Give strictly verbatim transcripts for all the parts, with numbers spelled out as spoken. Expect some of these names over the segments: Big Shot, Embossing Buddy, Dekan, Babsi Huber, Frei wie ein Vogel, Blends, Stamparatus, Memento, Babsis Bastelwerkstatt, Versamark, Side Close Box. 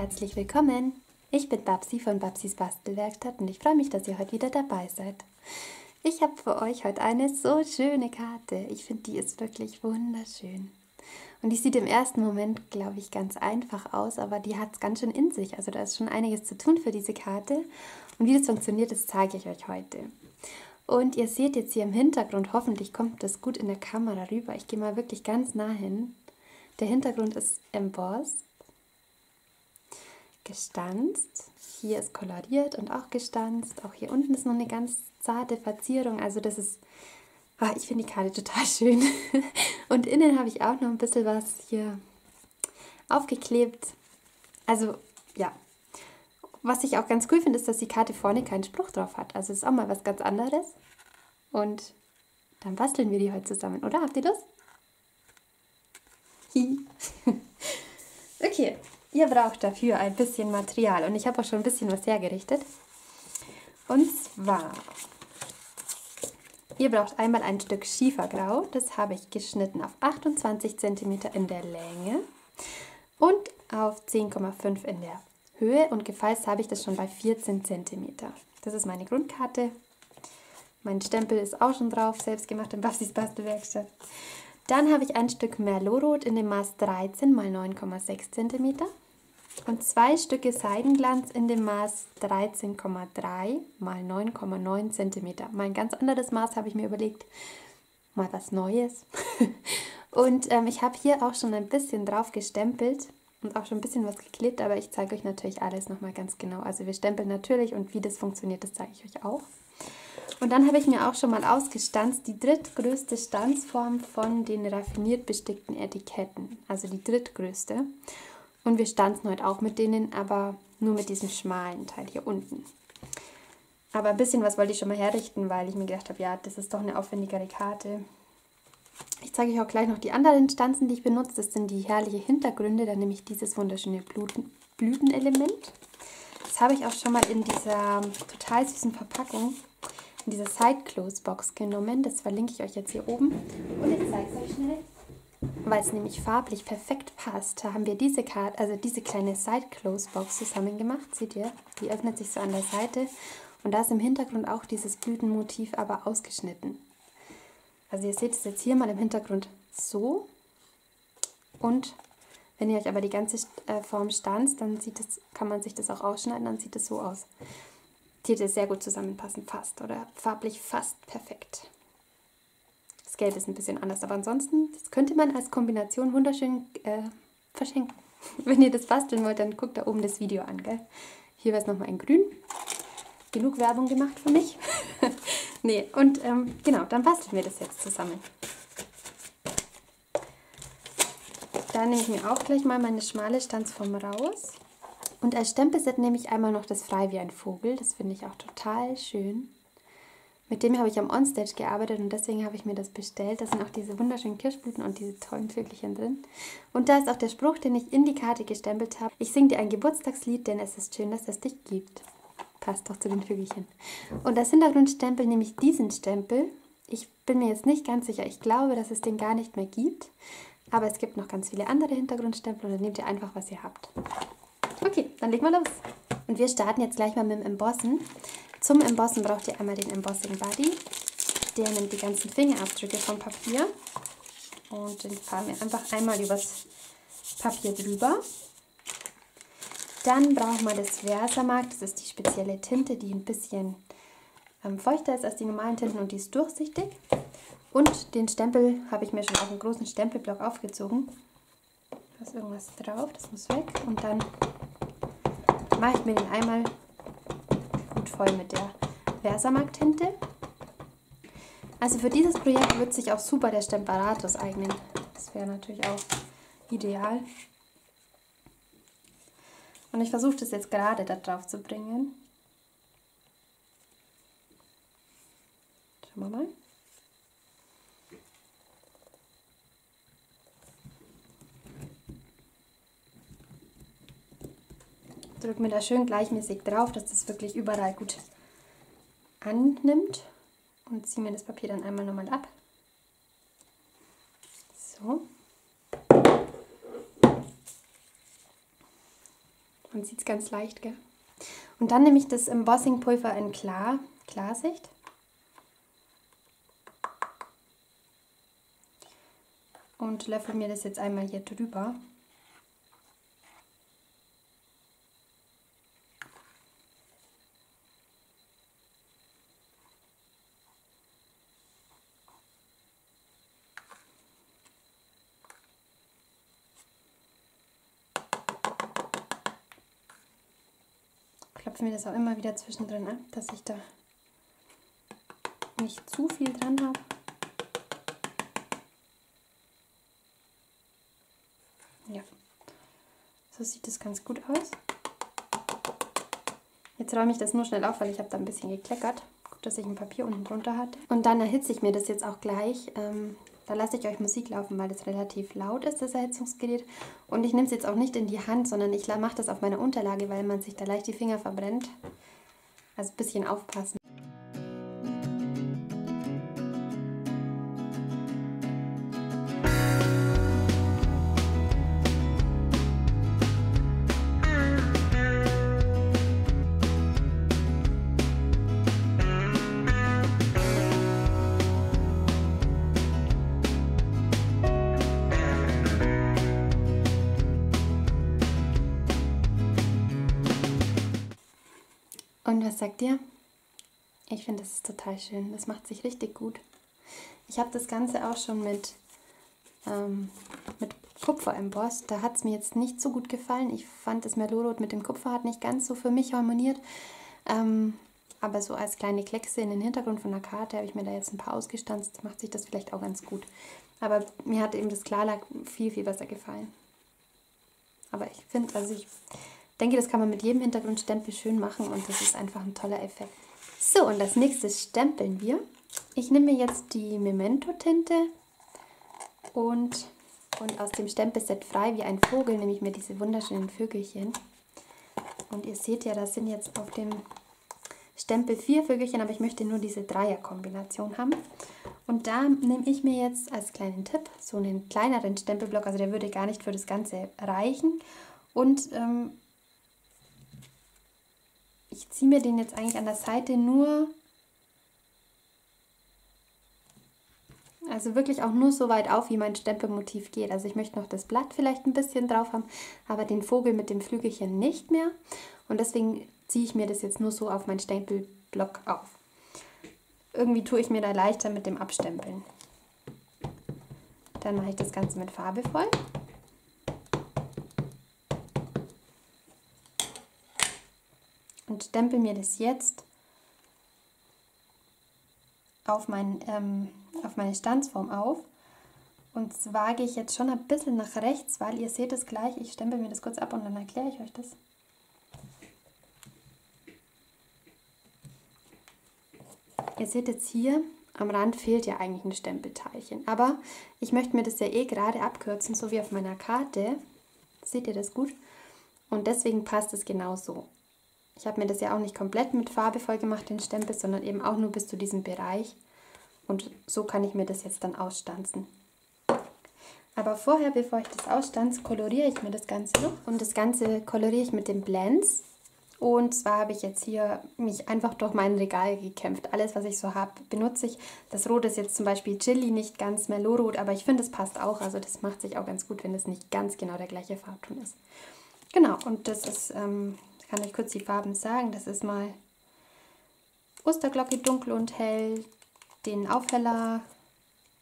herzlich willkommen! Ich bin Babsi von Babsis Bastelwerkstatt und ich freue mich, dass ihr heute wieder dabei seid. Ich habe für euch heute eine so schöne Karte. Ich finde, die ist wirklich wunderschön. Und die sieht im ersten Moment, glaube ich, ganz einfach aus, aber die hat es ganz schön in sich. Also da ist schon einiges zu tun für diese Karte. Und wie das funktioniert, das zeige ich euch heute. Und ihr seht jetzt hier im Hintergrund, hoffentlich kommt das gut in der Kamera rüber. Ich gehe mal wirklich ganz nah hin. Der Hintergrund ist embossed, gestanzt. Hier ist koloriert und auch gestanzt. Auch hier unten ist noch eine ganz zarte Verzierung. Also das ist, oh, ich finde die Karte total schön. Und innen habe ich auch noch ein bisschen was hier aufgeklebt. Also ja, was ich auch ganz cool finde, ist, dass die Karte vorne keinen Spruch drauf hat. Also ist auch mal was ganz anderes. Und dann basteln wir die heute zusammen, oder? Habt ihr Lust? Okay, ihr braucht dafür ein bisschen Material und ich habe auch schon ein bisschen was hergerichtet. Und zwar, ihr braucht einmal ein Stück Schiefergrau, das habe ich geschnitten auf achtundzwanzig Zentimeter in der Länge und auf zehn Komma fünf in der Höhe und gefalzt habe ich das schon bei vierzehn Zentimeter. Das ist meine Grundkarte. Mein Stempel ist auch schon drauf, selbstgemacht in Babsis Bastelwerkstatt. Dann habe ich ein Stück Merlotrot in dem Maß dreizehn mal neun Komma sechs Zentimeter und zwei Stücke Seidenglanz in dem Maß dreizehn Komma drei mal neun Komma neun Zentimeter. Mein ganz anderes Maß habe ich mir überlegt, mal was Neues. Und ähm, ich habe hier auch schon ein bisschen drauf gestempelt und auch schon ein bisschen was geklebt, aber ich zeige euch natürlich alles nochmal ganz genau. Also wir stempeln natürlich und wie das funktioniert, das zeige ich euch auch. Und dann habe ich mir auch schon mal ausgestanzt, die drittgrößte Stanzform von den raffiniert bestickten Etiketten. Also die drittgrößte. Und wir stanzen heute auch mit denen, aber nur mit diesem schmalen Teil hier unten. Aber ein bisschen was wollte ich schon mal herrichten, weil ich mir gedacht habe, ja, das ist doch eine aufwendigere Karte. Ich zeige euch auch gleich noch die anderen Stanzen, die ich benutze. Das sind die herrlichen Hintergründe. Dann nehme ich dieses wunderschöne Blüten- Blütenelement. Das habe ich auch schon mal in dieser total süßen Verpackung, in dieser Side Close Box genommen. Das verlinke ich euch jetzt hier oben. Und jetzt zeige ich es euch schnell, weil es nämlich farblich perfekt passt. Da haben wir diese Karte, also diese kleine Side Close Box zusammen gemacht. Seht ihr? Die öffnet sich so an der Seite. Und da ist im Hintergrund auch dieses Blütenmotiv aber ausgeschnitten. Also ihr seht es jetzt hier mal im Hintergrund so. Und wenn ihr euch aber die ganze Form stanzt, dann sieht das, kann man sich das auch ausschneiden, dann sieht es so aus. Die hätte sehr gut zusammenpassen, fast oder farblich fast perfekt. Das Gelb ist ein bisschen anders, aber ansonsten, das könnte man als Kombination wunderschön äh, verschenken. Wenn ihr das basteln wollt, dann guckt da oben das Video an, gell? Hier wäre es nochmal in grün. Genug Werbung gemacht für mich. Nee, und ähm, genau, dann basteln wir das jetzt zusammen. Da nehme ich mir auch gleich mal meine schmale Stanzform raus. Und als Stempelset nehme ich einmal noch das Frei wie ein Vogel, das finde ich auch total schön. Mit dem habe ich am Onstage gearbeitet und deswegen habe ich mir das bestellt. Da sind auch diese wunderschönen Kirschblüten und diese tollen Vögelchen drin. Und da ist auch der Spruch, den ich in die Karte gestempelt habe. Ich singe dir ein Geburtstagslied, denn es ist schön, dass es dich gibt. Passt doch zu den Vögelchen. Und als Hintergrundstempel nehme ich diesen Stempel. Ich bin mir jetzt nicht ganz sicher, ich glaube, dass es den gar nicht mehr gibt. Aber es gibt noch ganz viele andere Hintergrundstempel und dann nehmt ihr einfach, was ihr habt. Okay, dann legen wir los. Und wir starten jetzt gleich mal mit dem Embossen. Zum Embossen braucht ihr einmal den Embossing Buddy. Der nimmt die ganzen Fingerabdrücke vom Papier. Und den fahren wir einfach einmal übers Papier drüber. Dann brauchen wir das Versamark. Das ist die spezielle Tinte, die ein bisschen ähm, feuchter ist als die normalen Tinten und die ist durchsichtig. Und den Stempel habe ich mir schon auf einen großen Stempelblock aufgezogen. Da ist irgendwas drauf, das muss weg. Und dann mache ich mir den einmal gut voll mit der Versamark-Tinte. Also für dieses Projekt wird sich auch super der Stamparatus eignen. Das wäre natürlich auch ideal. Und ich versuche das jetzt gerade da drauf zu bringen. Schauen wir mal. Drücke mir da schön gleichmäßig drauf, dass das wirklich überall gut annimmt und ziehe mir das Papier dann einmal nochmal ab. So. Man sieht es ganz leicht, gell? Und dann nehme ich das Embossing-Pulver in Klar, Klarsicht. Und löffel mir das jetzt einmal hier drüber. Klopfe mir das auch immer wieder zwischendrin ab, dass ich da nicht zu viel dran habe. Ja, so sieht das ganz gut aus. Jetzt räume ich das nur schnell auf, weil ich habe da ein bisschen gekleckert. Gut, dass ich ein Papier unten drunter hatte. Und dann erhitze ich mir das jetzt auch gleich. Ähm, da lasse ich euch Musik laufen, weil das relativ laut ist, das Erhitzungsgerät. Und ich nehme es jetzt auch nicht in die Hand, sondern ich mache das auf meiner Unterlage, weil man sich da leicht die Finger verbrennt. Also ein bisschen aufpassen. Und was sagt ihr? Ich finde, das ist total schön. Das macht sich richtig gut. Ich habe das Ganze auch schon mit, ähm, mit Kupfer embossed. Da hat es mir jetzt nicht so gut gefallen. Ich fand, das Merlot mit dem Kupfer hat nicht ganz so für mich harmoniert. Ähm, aber so als kleine Kleckse in den Hintergrund von der Karte habe ich mir da jetzt ein paar ausgestanzt. Macht sich das vielleicht auch ganz gut. Aber mir hat eben das Klarlack viel, viel besser gefallen. Aber ich finde, also ich... Ich denke, das kann man mit jedem Hintergrundstempel schön machen und das ist einfach ein toller Effekt. So, und als nächstes stempeln wir. Ich nehme mir jetzt die Memento-Tinte und, und aus dem Stempelset Frei wie ein Vogel nehme ich mir diese wunderschönen Vögelchen. Und ihr seht ja, das sind jetzt auf dem Stempel vier Vögelchen, aber ich möchte nur diese Dreierkombination haben. Und da nehme ich mir jetzt als kleinen Tipp so einen kleineren Stempelblock, also der würde gar nicht für das Ganze reichen. Und... Ähm, ich ziehe mir den jetzt eigentlich an der Seite nur, also wirklich auch nur so weit auf, wie mein Stempelmotiv geht. Also ich möchte noch das Blatt vielleicht ein bisschen drauf haben, aber den Vogel mit dem Flügelchen nicht mehr. Und deswegen ziehe ich mir das jetzt nur so auf meinen Stempelblock auf. Irgendwie tue ich mir da leichter mit dem Abstempeln. Dann mache ich das Ganze mit Farbe voll. Und stempel mir das jetzt auf, mein, ähm, auf meine Stanzform auf. Und zwar gehe ich jetzt schon ein bisschen nach rechts, weil ihr seht es gleich. Ich stempel mir das kurz ab und dann erkläre ich euch das. Ihr seht jetzt hier, am Rand fehlt ja eigentlich ein Stempelteilchen. Aber ich möchte mir das ja eh gerade abkürzen, so wie auf meiner Karte. Seht ihr das gut? Und deswegen passt es genau so. Ich habe mir das ja auch nicht komplett mit Farbe voll gemacht, den Stempel, sondern eben auch nur bis zu diesem Bereich. Und so kann ich mir das jetzt dann ausstanzen. Aber vorher, bevor ich das ausstanze, koloriere ich mir das Ganze noch. Und das Ganze koloriere ich mit den Blends. Und zwar habe ich jetzt hier mich einfach durch mein Regal gekämpft. Alles, was ich so habe, benutze ich. Das Rot ist jetzt zum Beispiel Chili, nicht ganz Merlot-Rot, aber ich finde, es passt auch. Also das macht sich auch ganz gut, wenn es nicht ganz genau der gleiche Farbton ist. Genau, und das ist... Ähm, kann euch kurz die Farben sagen. Das ist mal Osterglocke, dunkel und hell, den Aufheller,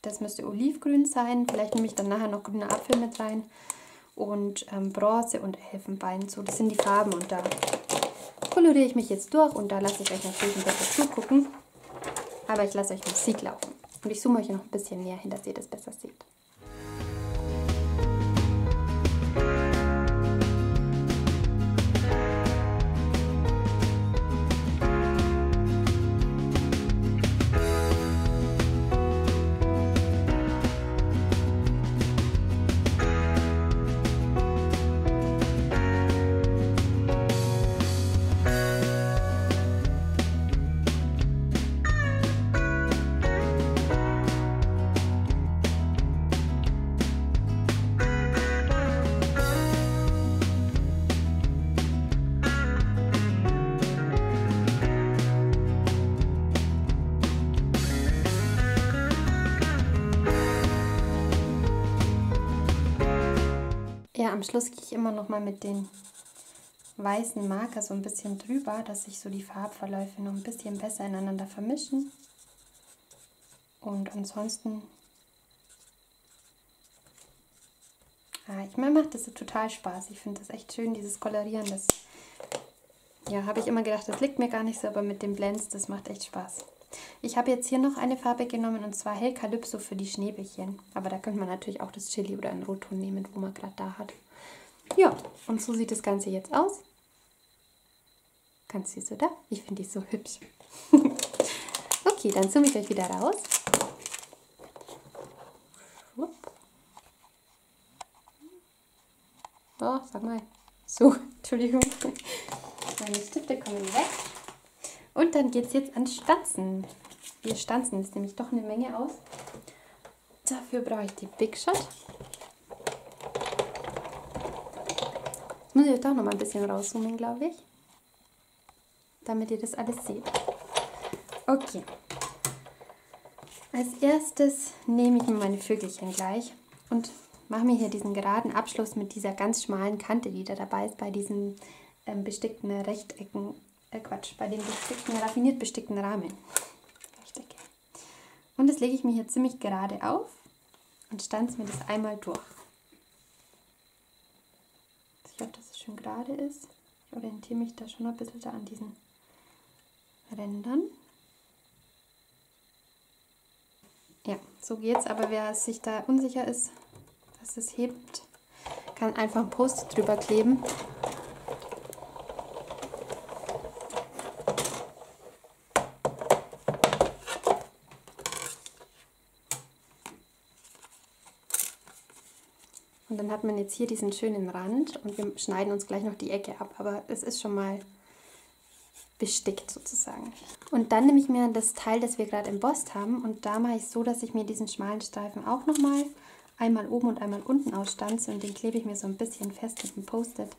das müsste olivgrün sein, vielleicht nehme ich dann nachher noch grüner Apfel mit rein und ähm, Bronze und Elfenbein, so, das sind die Farben und da koloriere ich mich jetzt durch und da lasse ich euch natürlich ein bisschen zugucken, aber ich lasse euch Musik laufen und ich zoome euch noch ein bisschen näher hin, dass ihr das besser seht. am Schluss gehe ich immer noch mal mit den weißen Marker so ein bisschen drüber, dass sich so die Farbverläufe noch ein bisschen besser ineinander vermischen. Und ansonsten, ah, ich meine, macht das so total Spaß. Ich finde das echt schön, dieses Kolorieren. Das, ja, habe ich immer gedacht, das liegt mir gar nicht so, aber mit den Blends, das macht echt Spaß. Ich habe jetzt hier noch eine Farbe genommen, und zwar Hell Calypso für die Schneebällchen. Aber da könnte man natürlich auch das Chili oder einen Rotton nehmen, wo man gerade da hat. Ja, und so sieht das Ganze jetzt aus. Ganz süß, oder? Ich finde die so hübsch. Okay, dann zoome ich euch wieder raus. Oh, sag mal. So, Entschuldigung. Meine Stifte kommen weg. Und dann geht es jetzt ans Stanzen. Wir stanzen jetzt nämlich doch eine Menge aus. Dafür brauche ich die Big Shot. Jetzt muss ich euch doch noch mal ein bisschen rauszoomen, glaube ich. Damit ihr das alles seht. Okay. Als erstes nehme ich mir meine Vögelchen gleich und mache mir hier diesen geraden Abschluss mit dieser ganz schmalen Kante, die da dabei ist, bei diesen ähm, bestickten Rechtecken. Äh Quatsch, bei den bestickten, raffiniert bestickten Rahmen. Und das lege ich mir hier ziemlich gerade auf und stanze mir das einmal durch. Ich glaube, dass es schön gerade ist. Ich orientiere mich da schon ein bisschen da an diesen Rändern. Ja, so geht's. Aber wer sich da unsicher ist, dass es hebt, kann einfach ein Post drüber kleben. Und dann hat man jetzt hier diesen schönen Rand, und wir schneiden uns gleich noch die Ecke ab, aber es ist schon mal bestickt sozusagen. Und dann nehme ich mir das Teil, das wir gerade embossed haben, und da mache ich es so, dass ich mir diesen schmalen Streifen auch nochmal einmal oben und einmal unten ausstanze, und den klebe ich mir so ein bisschen fest mit dem Post-it,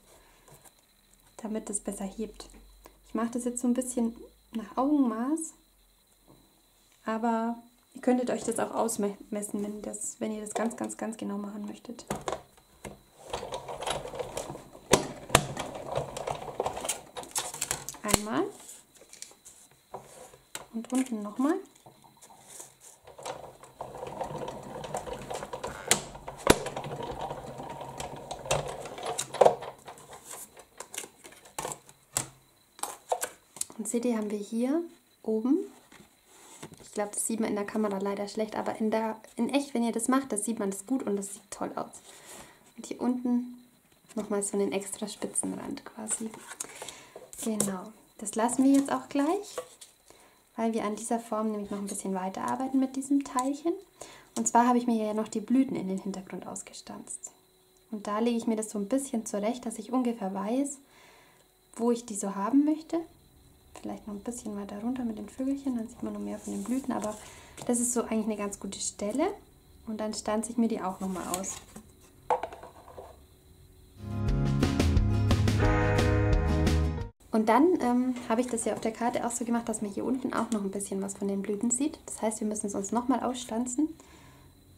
damit es besser hebt. Ich mache das jetzt so ein bisschen nach Augenmaß, aber ihr könntet euch das auch ausmessen, wenn, das, wenn ihr das ganz, ganz, ganz genau machen möchtet. Einmal und unten nochmal. Und seht ihr, haben wir hier oben, ich glaube, das sieht man in der Kamera leider schlecht, aber in, der, in echt, wenn ihr das macht, das sieht man das gut und das sieht toll aus. Und hier unten nochmal so einen extra Spitzenrand quasi. Genau, das lassen wir jetzt auch gleich, weil wir an dieser Form nämlich noch ein bisschen weiterarbeiten mit diesem Teilchen. Und zwar habe ich mir ja noch die Blüten in den Hintergrund ausgestanzt. Und da lege ich mir das so ein bisschen zurecht, dass ich ungefähr weiß, wo ich die so haben möchte. Vielleicht noch ein bisschen weiter runter mit den Vögelchen, dann sieht man noch mehr von den Blüten, aber das ist so eigentlich eine ganz gute Stelle. Und dann stanze ich mir die auch nochmal aus. Und dann ähm, habe ich das ja auf der Karte auch so gemacht, dass man hier unten auch noch ein bisschen was von den Blüten sieht. Das heißt, wir müssen es uns nochmal ausstanzen.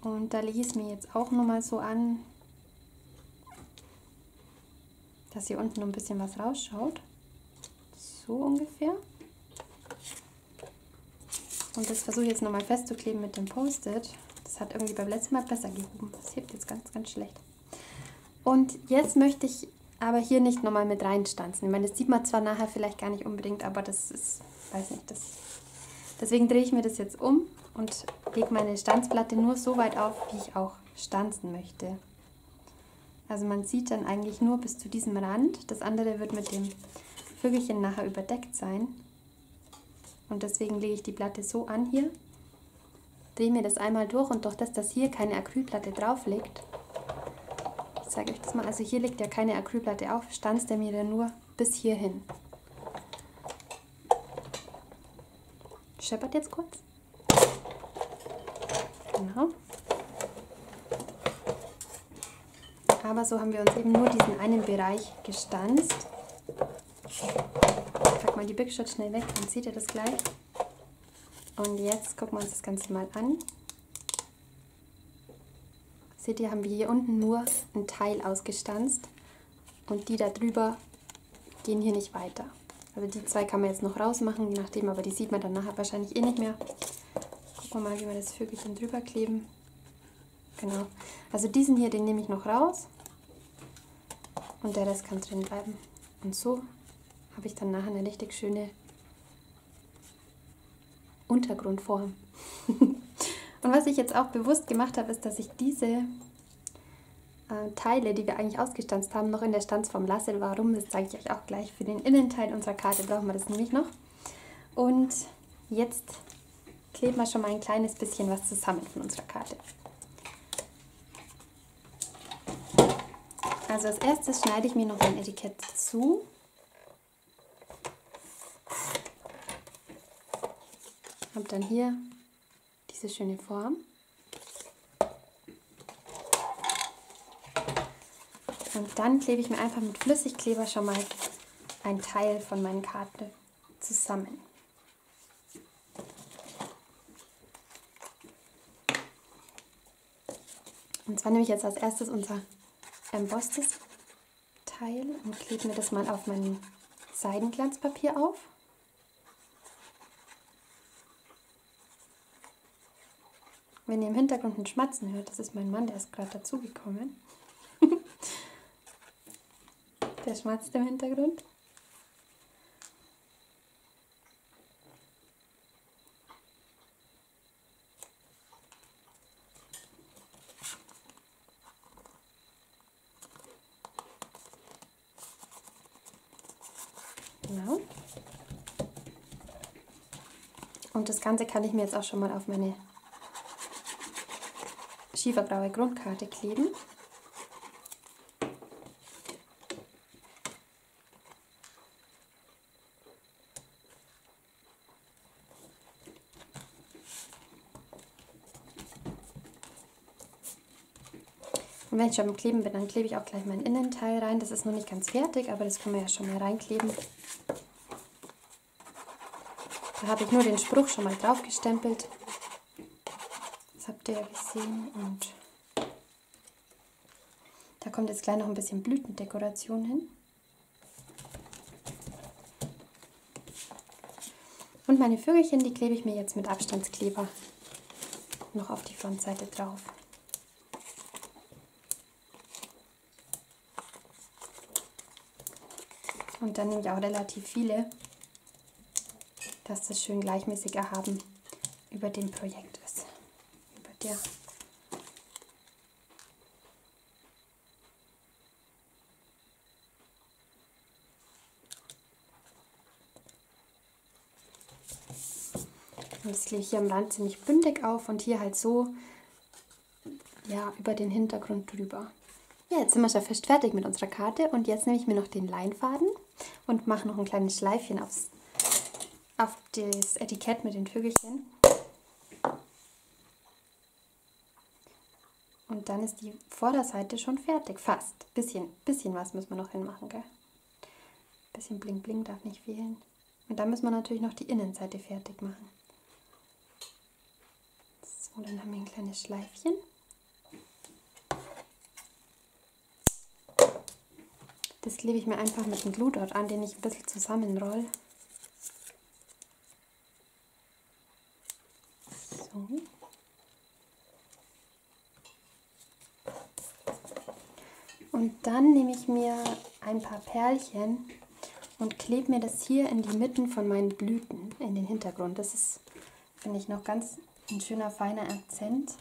Und da lege ich es mir jetzt auch nochmal so an, dass hier unten noch ein bisschen was rausschaut. So ungefähr. Und das versuche ich jetzt nochmal festzukleben mit dem Post-it. Das hat irgendwie beim letzten Mal besser gehoben. Das hebt jetzt ganz, ganz schlecht. Und jetzt möchte ich aber hier nicht nochmal mit reinstanzen. Ich meine, das sieht man zwar nachher vielleicht gar nicht unbedingt, aber das ist, weiß nicht, das. Deswegen drehe ich mir das jetzt um und lege meine Stanzplatte nur so weit auf, wie ich auch stanzen möchte. Also man sieht dann eigentlich nur bis zu diesem Rand. Das andere wird mit dem Vögelchen nachher überdeckt sein. Und deswegen lege ich die Platte so an hier, drehe mir das einmal durch, und durch das, dass hier keine Acrylplatte drauf liegt, ich zeige euch das mal, also hier liegt ja keine Acrylplatte auf, stanzt er mir dann nur bis hierhin. Scheppert jetzt kurz. Genau. Aber so haben wir uns eben nur diesen einen Bereich gestanzt. Ich pack mal die Big Shot schnell weg, dann seht ihr das gleich. Und jetzt gucken wir uns das Ganze mal an. Seht ihr, haben wir hier unten nur einen Teil ausgestanzt und die da drüber gehen hier nicht weiter. Also die zwei kann man jetzt noch rausmachen, je nachdem, aber die sieht man dann nachher wahrscheinlich eh nicht mehr. Gucken wir mal, wie wir das Vögelchen drüber kleben. Genau, also diesen hier, den nehme ich noch raus und der Rest kann drin bleiben. Und so habe ich dann nachher eine richtig schöne Untergrundform. Und was ich jetzt auch bewusst gemacht habe, ist, dass ich diese äh, Teile, die wir eigentlich ausgestanzt haben, noch in der Stanzform lasse. Warum, das zeige ich euch auch gleich. Für den Innenteil unserer Karte brauchen wir das nämlich noch. Und jetzt kleben wir schon mal ein kleines bisschen was zusammen von unserer Karte. Also als erstes schneide ich mir noch ein Etikett zu. Habe dann hier diese schöne Form. Und dann klebe ich mir einfach mit Flüssigkleber schon mal einen Teil von meinen Karten zusammen. Und zwar nehme ich jetzt als erstes unser embosstes Teil und klebe mir das mal auf mein Seidenglanzpapier auf. Wenn ihr im Hintergrund einen Schmatzen hört, das ist mein Mann, der ist gerade dazugekommen. Der schmatzt im Hintergrund. Genau. Und das Ganze kann ich mir jetzt auch schon mal auf meine schiefergraue Grundkarte kleben. Und wenn ich schon am Kleben bin, dann klebe ich auch gleich meinen Innenteil rein. Das ist noch nicht ganz fertig, aber das können wir ja schon mal reinkleben. Da habe ich nur den Spruch schon mal drauf gestempelt. Das habt ihr ja gesehen und da kommt jetzt gleich noch ein bisschen Blütendekoration hin. Und meine Vögelchen, die klebe ich mir jetzt mit Abstandskleber noch auf die Frontseite drauf. Und dann nehme ich auch relativ viele, dass das schön gleichmäßig erhaben über dem Projekt ist. Ja. Und das lege ich hier am Rand ziemlich bündig auf und hier halt so, ja, über den Hintergrund drüber. Ja, jetzt sind wir schon fast fertig mit unserer Karte und jetzt nehme ich mir noch den Leinfaden und mache noch ein kleines Schleifchen aufs, auf das Etikett mit den Vögelchen. Und dann ist die Vorderseite schon fertig, fast. Bisschen, bisschen was müssen wir noch hinmachen, gell? Bisschen bling bling darf nicht fehlen. Und dann müssen wir natürlich noch die Innenseite fertig machen. So, dann haben wir ein kleines Schleifchen. Das klebe ich mir einfach mit dem Glutort an, den ich ein bisschen zusammenroll. So. Und dann nehme ich mir ein paar Perlchen und klebe mir das hier in die Mitten von meinen Blüten, in den Hintergrund. Das ist, finde ich, noch ganz ein schöner, feiner Akzent.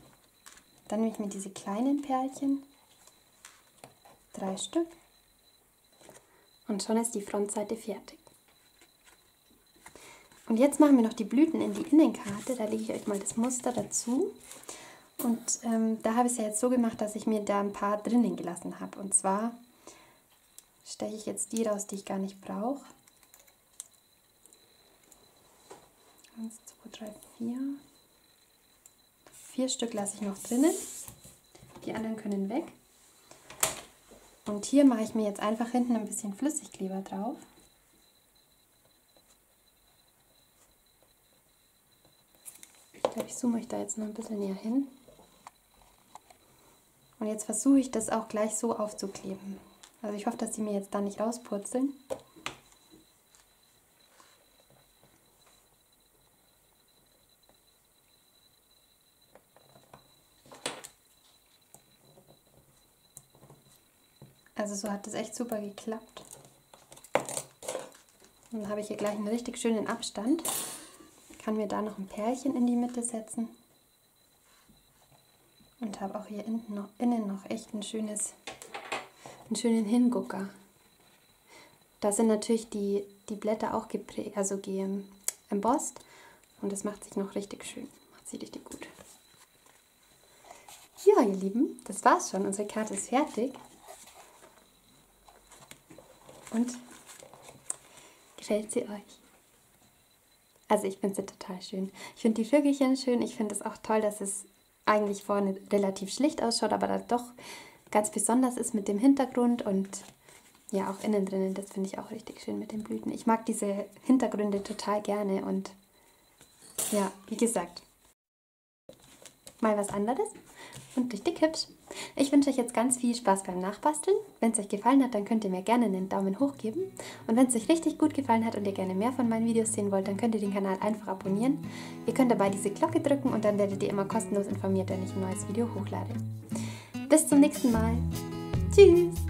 Dann nehme ich mir diese kleinen Perlchen, drei Stück, und schon ist die Frontseite fertig. Und jetzt machen wir noch die Blüten in die Innenkarte, da lege ich euch mal das Muster dazu. Und ähm, da habe ich es ja jetzt so gemacht, dass ich mir da ein paar drinnen gelassen habe. Und zwar steche ich jetzt die raus, die ich gar nicht brauche. eins, zwei, drei, vier. Vier Stück lasse ich noch drinnen. Die anderen können weg. Und hier mache ich mir jetzt einfach hinten ein bisschen Flüssigkleber drauf. Ich glaube, ich zoome euch da jetzt noch ein bisschen näher hin. Und jetzt versuche ich das auch gleich so aufzukleben. Also ich hoffe, dass die mir jetzt da nicht rauspurzeln. Also so hat das echt super geklappt. Und dann habe ich hier gleich einen richtig schönen Abstand. Ich kann mir da noch ein Pärchen in die Mitte setzen. Und habe auch hier innen noch, innen noch echt ein schönes, einen schönen Hingucker. Da sind natürlich die, die Blätter auch geprägt, also ge embossed. Und das macht sich noch richtig schön. Macht sie richtig gut. Ja, ihr Lieben, das war's schon. Unsere Karte ist fertig. Und gefällt sie euch? Also ich finde sie total schön. Ich finde die Vögelchen schön. Ich finde es auch toll, dass es eigentlich vorne relativ schlicht ausschaut, aber dann doch ganz besonders ist mit dem Hintergrund und ja auch innen drinnen. Das finde ich auch richtig schön mit den Blüten. Ich mag diese Hintergründe total gerne und ja, wie gesagt, mal was anderes und richtig hübsch. Ich wünsche euch jetzt ganz viel Spaß beim Nachbasteln. Wenn es euch gefallen hat, dann könnt ihr mir gerne einen Daumen hoch geben. Und wenn es euch richtig gut gefallen hat und ihr gerne mehr von meinen Videos sehen wollt, dann könnt ihr den Kanal einfach abonnieren. Ihr könnt dabei diese Glocke drücken und dann werdet ihr immer kostenlos informiert, wenn ich ein neues Video hochlade. Bis zum nächsten Mal. Tschüss!